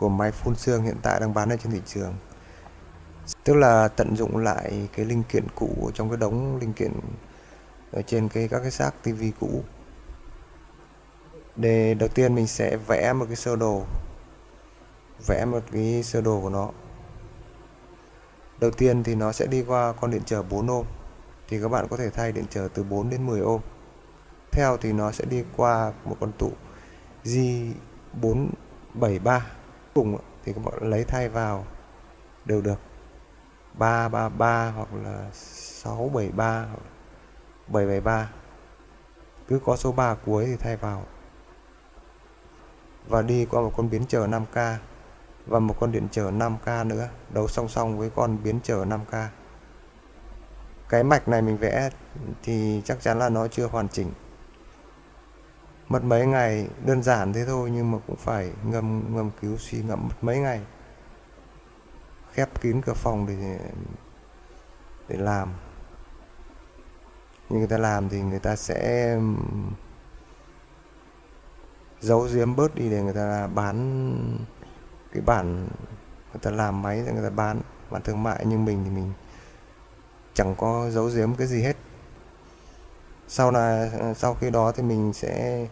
của máy phun sương hiện tại đang bán ở trên thị trường. Tức là tận dụng lại cái linh kiện cũ trong cái đống linh kiện ở trên các cái xác tivi cũ. Để đầu tiên mình sẽ vẽ một cái sơ đồ, của nó. Đầu tiên thì nó sẽ đi qua con điện trở 4 ohm. Thì các bạn có thể thay điện trở từ 4 đến 10 ohm. Theo thì nó sẽ đi qua một con tụ G473 cùng thì các bạn lấy thay vào đều được, 333 hoặc là 673 hoặc 773, cứ có số 3 cuối thì thay vào. Và đi qua một con biến trở 5K và một con điện trở 5K nữa, đấu song song với con biến trở 5K. Cái mạch này mình vẽ thì chắc chắn là nó chưa hoàn chỉnh, mất mấy ngày, đơn giản thế thôi nhưng mà cũng phải ngâm cứu suy ngẫm mất mấy ngày, khép kín cửa phòng để làm. Nhưng người ta làm thì người ta sẽ giấu giếm bớt đi để người ta bán cái bản, người ta làm máy người ta bán bản thương mại, nhưng mình thì mình chẳng có giấu giếm cái gì hết. Sau khi đó thì mình sẽ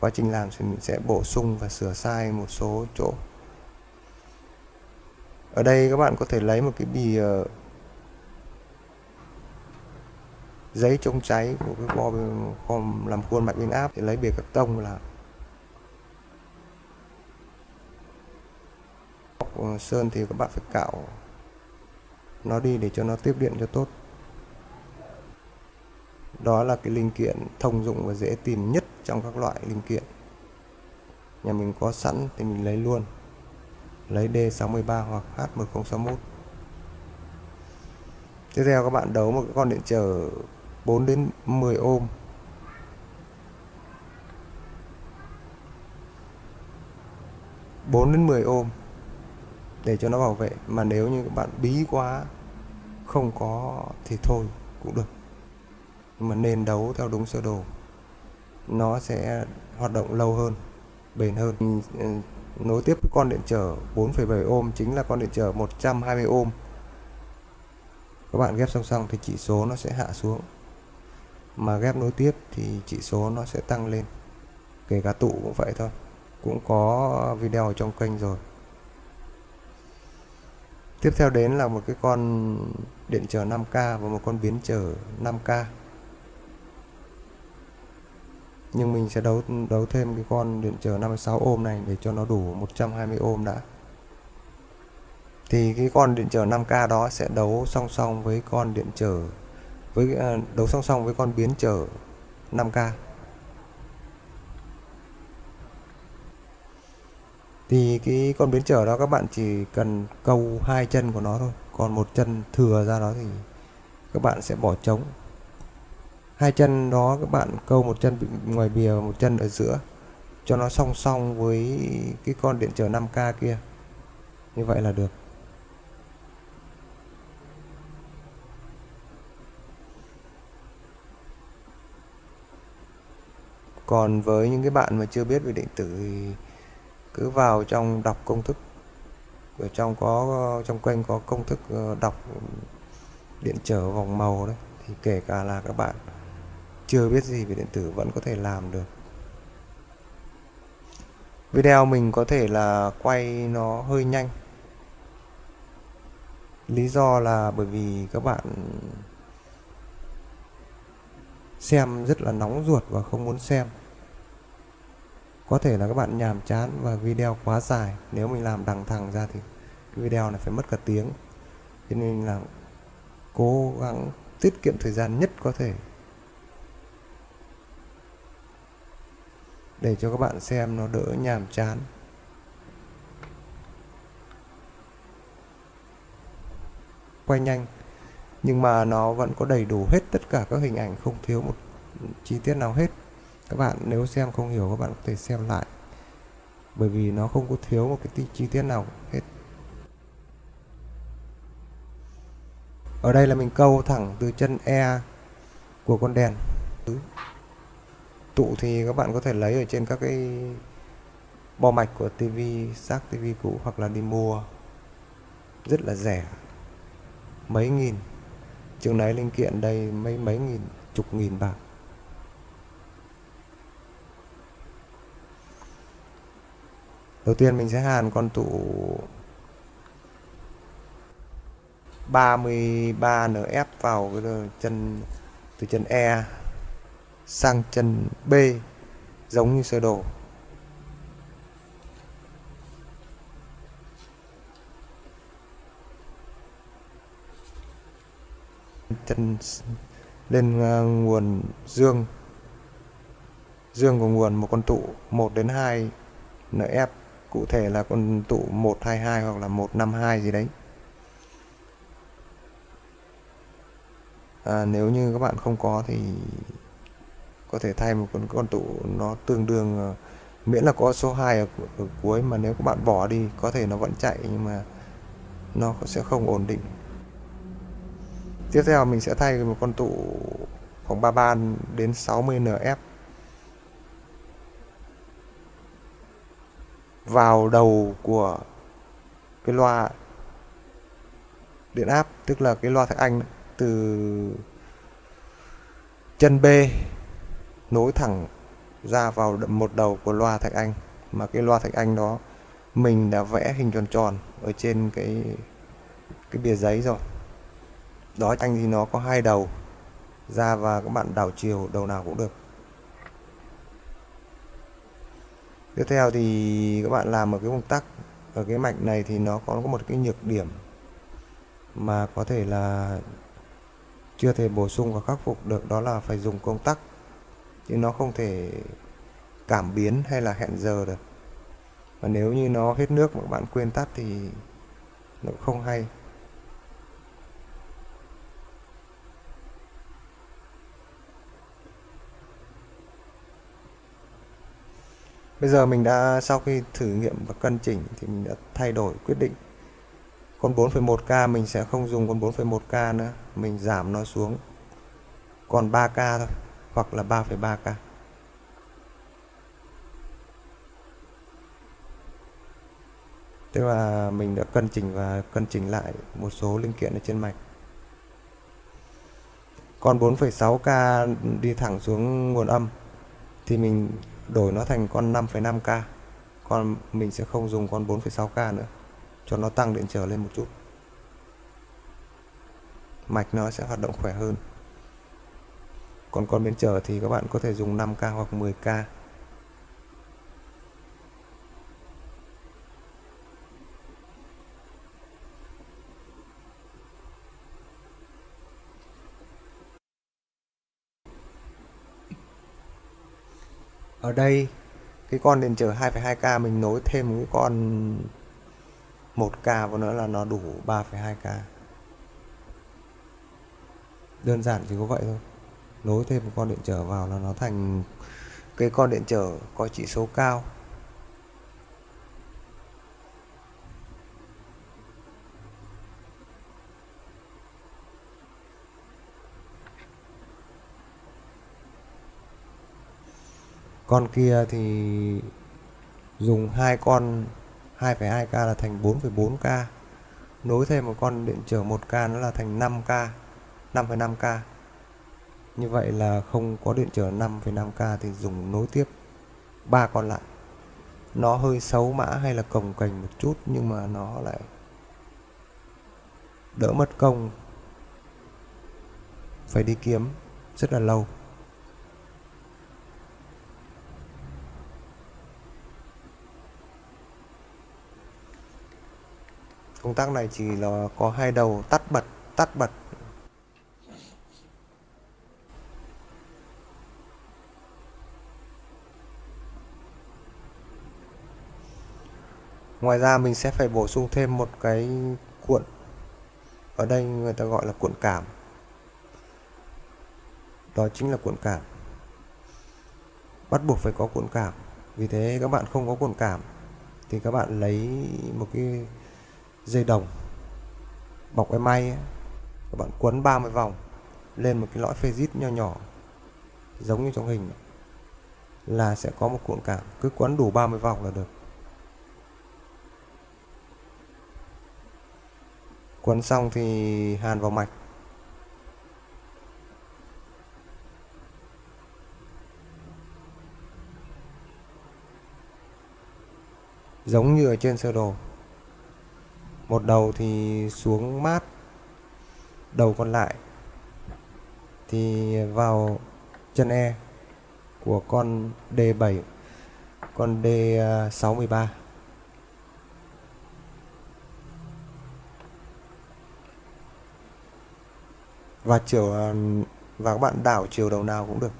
quá trình làm thì mình sẽ bổ sung và sửa sai một số chỗ. Ở đây các bạn có thể lấy một cái bìa giấy chống cháy của cái bo làm khuôn mạch biến áp, thì lấy bìa cắt tông là sơn, thì các bạn phải cạo nó đi để cho nó tiếp điện cho tốt. Đó là cái linh kiện thông dụng và dễ tìm nhất trong các loại linh kiện. Nhà mình có sẵn thì mình lấy luôn. Lấy D63 hoặc H1061. Tiếp theo các bạn đấu một cái con điện trở 4 đến 10 ohm. Để cho nó bảo vệ, mà nếu như các bạn bí quá không có thì thôi cũng được. Nhưng mà nên đấu theo đúng sơ đồ, nó sẽ hoạt động lâu hơn, bền hơn. Nối tiếp với con điện trở 4,7 ohm chính là con điện trở 120 ohm. Các bạn ghép song song thì chỉ số nó sẽ hạ xuống, mà ghép nối tiếp thì chỉ số nó sẽ tăng lên. Kể cả tụ cũng vậy thôi, cũng có video ở trong kênh rồi. Tiếp theo đến là một cái con điện trở 5K và một con biến trở 5K. Nhưng mình sẽ đấu thêm cái con điện trở 56 ohm này để cho nó đủ 120 ohm đã. Thì cái con điện trở 5K đó sẽ đấu song song với con điện trở con biến trở 5K. Thì cái con biến trở đó các bạn chỉ cần câu hai chân của nó thôi, còn một chân thừa ra đó thì các bạn sẽ bỏ trống. Hai chân đó các bạn câu một chân ngoài bìa, một chân ở giữa cho nó song song với cái con điện trở 5K kia, như vậy là được. Còn với những cái bạn mà chưa biết về điện tử thì cứ vào trong đọc công thức, ở trong kênh có công thức đọc điện trở vòng màu đấy, thì kể cả là các bạn chưa biết gì về điện tử vẫn có thể làm được. Video mình có thể là quay nó hơi nhanh, lý do là bởi vì các bạn xem rất là nóng ruột và không muốn xem. Có thể là các bạn nhàm chán và video quá dài, nếu mình làm đằng thẳng ra thì cái video này phải mất cả tiếng. Cho nên là cố gắng tiết kiệm thời gian nhất có thể, để cho các bạn xem nó đỡ nhàm chán. Quay nhanh nhưng mà nó vẫn có đầy đủ hết tất cả các hình ảnh, không thiếu một chi tiết nào hết. Các bạn nếu xem không hiểu các bạn có thể xem lại, bởi vì nó không có thiếu một cái chi tiết nào hết. Ở đây là mình câu thẳng từ chân E của con đèn. Tụ thì các bạn có thể lấy ở trên các cái bo mạch của tivi xác, tivi cũ, hoặc là đi mua rất là rẻ, mấy nghìn, chừng này linh kiện đây mấy nghìn, chục nghìn bạc. Đầu tiên mình sẽ hàn con tủ 33NF vào cái chân, từ chân E sang chân B giống như sơ đồ. Chân lên nguồn dương, dương của nguồn một con tụ 1 đến 2 NF, cụ thể là con tụ 122 hoặc là 152 gì đấy. Nếu như các bạn không có thì có thể thay một con tụ nó tương đương, miễn là có số 2 ở cuối, mà nếu các bạn bỏ đi có thể nó vẫn chạy nhưng mà nó sẽ không ổn định. Tiếp theo mình sẽ thay một con tụ khoảng 33 đến 60 NF vào đầu của cái loa điện áp, tức là cái loa Thái Anh, từ chân B nối thẳng ra vào một đầu của loa Thạch Anh. Mà cái loa Thạch Anh đó mình đã vẽ hình tròn tròn ở trên cái bìa giấy rồi. Đó, anh thì nó có hai đầu ra và các bạn đảo chiều đầu nào cũng được. Tiếp theo thì các bạn làm ở cái công tắc, ở cái mạch này thì nó có một cái nhược điểm mà có thể là chưa thể bổ sung và khắc phục được, đó là phải dùng công tắc, chứ nó không thể cảm biến hay là hẹn giờ được. Và nếu như nó hết nước mà các bạn quên tắt thì nó không hay. Bây giờ mình đã, sau khi thử nghiệm và cân chỉnh thì mình đã thay đổi quyết định. Con 4,1K mình sẽ không dùng con 4,1K nữa, mình giảm nó xuống còn 3K thôi, hoặc là 3,3K. Tức là mình đã cân chỉnh và cân chỉnh lại một số linh kiện ở trên mạch. Con 4,6K đi thẳng xuống nguồn âm thì mình đổi nó thành con 5,5K. Còn mình sẽ không dùng con 4,6K nữa, cho nó tăng điện trở lên một chút, mạch nó sẽ hoạt động khỏe hơn. Còn con biến trở thì các bạn có thể dùng 5K hoặc 10K. Ở đây cái con điện trở 2,2K mình nối thêm cái con 1K vào nữa là nó đủ 3,2K. Đơn giản chỉ có vậy thôi. Nối thêm một con điện trở vào là nó thành cái con điện trở có chỉ số cao. Con kia thì dùng hai con 2,2K là thành 4,4K, nối thêm một con điện trở 1K nó là thành 5K, 5,5K. Như vậy là không có điện trở 5,5K thì dùng nối tiếp ba con lại. Nó hơi xấu mã hay là cồng kềnh một chút nhưng mà nó lại đỡ mất công phải đi kiếm rất là lâu. Công tắc này chỉ là có hai đầu tắt bật, tắt bật. Ngoài ra mình sẽ phải bổ sung thêm một cái cuộn, ở đây người ta gọi là cuộn cảm, đó chính là cuộn cảm. Bắt buộc phải có cuộn cảm, vì thế các bạn không có cuộn cảm thì các bạn lấy một cái dây đồng bọc cái may, các bạn quấn 30 vòng lên một cái lõi phê dít nho nhỏ giống như trong hình, là sẽ có một cuộn cảm, cứ quấn đủ 30 vòng là được. Quấn xong thì hàn vào mạch. Giống như ở trên sơ đồ. Một đầu thì xuống mát, đầu còn lại thì vào chân E của con D7, con D63. Và chiều, và các bạn đảo chiều đầu nào cũng được.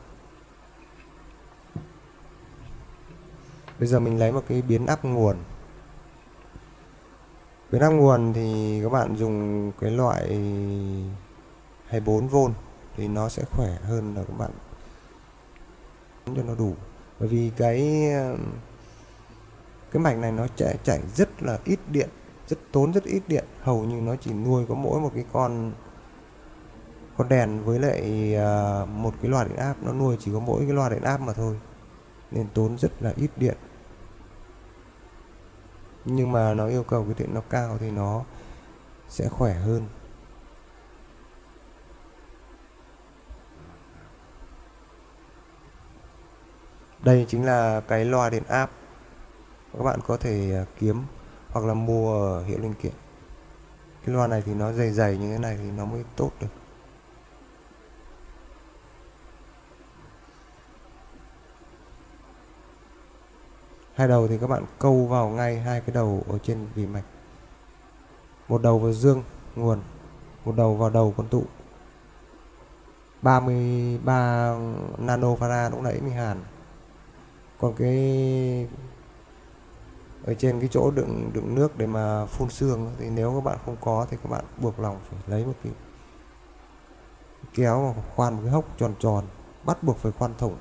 Bây giờ mình lấy một cái biến áp nguồn. Biến áp nguồn thì các bạn dùng cái loại 24V thì nó sẽ khỏe hơn là các bạn cho nó đủ. Bởi vì cái mạch này nó chảy rất là ít điện, rất ít điện, hầu như nó chỉ nuôi có mỗi một cái con đèn với lại một cái loạt điện áp, nó nuôi chỉ có mỗi cái loạt điện áp mà thôi, nên tốn rất là ít điện. Nhưng mà nó yêu cầu cái điện nó cao thì nó sẽ khỏe hơn. Đây chính là cái loa điện áp, các bạn có thể kiếm hoặc là mua ở hiệu linh kiện. Cái loa này thì nó dày dày như thế này thì nó mới tốt được. Hai đầu thì các bạn câu vào ngay hai cái đầu ở trên vì mạch. Một đầu vào dương nguồn, một đầu vào đầu con tụ. 33 nanofarad lúc nãy mình hàn. Còn cái ở trên cái chỗ đựng nước để mà phun sương thì nếu các bạn không có thì các bạn buộc lòng phải lấy một cái kéo và khoan một cái hốc tròn tròn, bắt buộc phải khoan thủng.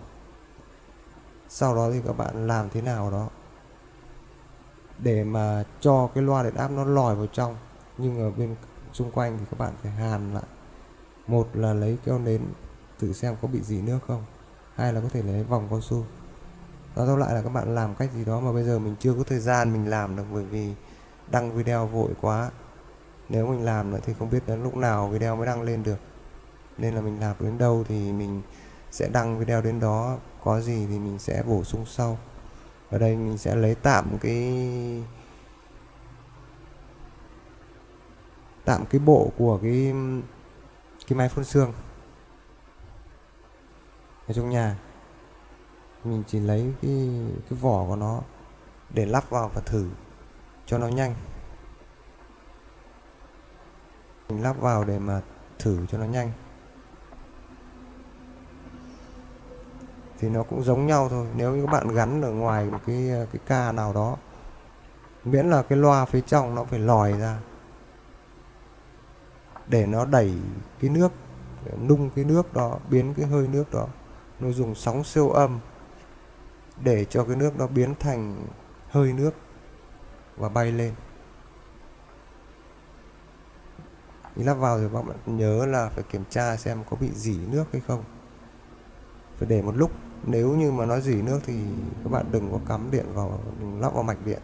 Sau đó thì các bạn làm thế nào đó để mà cho cái loa điện áp nó lòi vào trong, nhưng ở bên xung quanh thì các bạn phải hàn lại. Một là lấy keo nến thử xem có bị dỉ nước không, hai là có thể lấy vòng cao su. Nói tóm lại là các bạn làm cách gì đó mà bây giờ mình chưa có thời gian mình làm được, bởi vì đăng video vội quá. Nếu mình làm nữa thì không biết đến lúc nào video mới đăng lên được. Nên là mình làm đến đâu thì mình sẽ đăng video đến đó, có gì thì mình sẽ bổ sung sau. Ở đây mình sẽ lấy tạm cái bộ của cái máy phun sương ở trong nhà. Mình chỉ lấy cái vỏ của nó để lắp vào và thử cho nó nhanh. Mình lắp vào để mà thử cho nó nhanh. Thì nó cũng giống nhau thôi, nếu như các bạn gắn ở ngoài một cái ca nào đó, miễn là cái loa phía trong nó phải lòi ra để nó đẩy cái nước, nung cái nước đó, biến cái hơi nước đó. Nó dùng sóng siêu âm để cho cái nước nó biến thành hơi nước và bay lên. Khi lắp vào thì các bạn nhớ là phải kiểm tra xem có bị dỉ nước hay không, phải để một lúc. Nếu như mà nó dỉ nước thì các bạn đừng có cắm điện vào, đừng lắp vào mạch điện.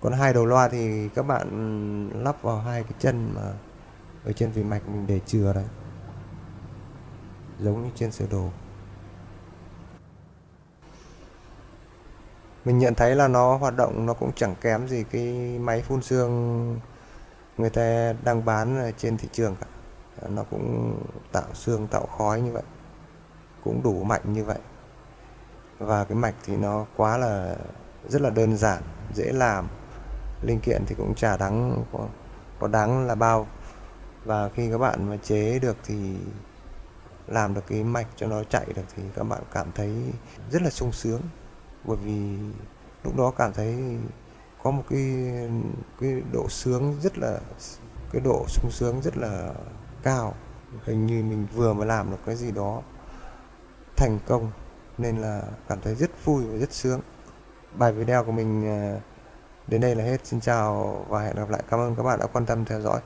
Còn hai đầu loa thì các bạn lắp vào hai cái chân mà ở trên vì mạch mình để chừa đấy, giống như trên sơ đồ. Mình nhận thấy là nó hoạt động nó cũng chẳng kém gì cái máy phun sương người ta đang bán trên thị trường cả. Nó cũng tạo sương, tạo khói như vậy, cũng đủ mạnh như vậy. Và cái mạch thì nó quá là rất là đơn giản, dễ làm. Linh kiện thì cũng chả đáng có đáng là bao. Và khi các bạn mà chế được thì làm được cái mạch cho nó chạy được thì các bạn cảm thấy rất là sung sướng. Bởi vì lúc đó cảm thấy có một cái độ sung sướng rất là cao. Hình như mình vừa mới làm được cái gì đó thành công, nên là cảm thấy rất vui và rất sướng. Bài video của mình đến đây là hết. Xin chào và hẹn gặp lại. Cảm ơn các bạn đã quan tâm theo dõi.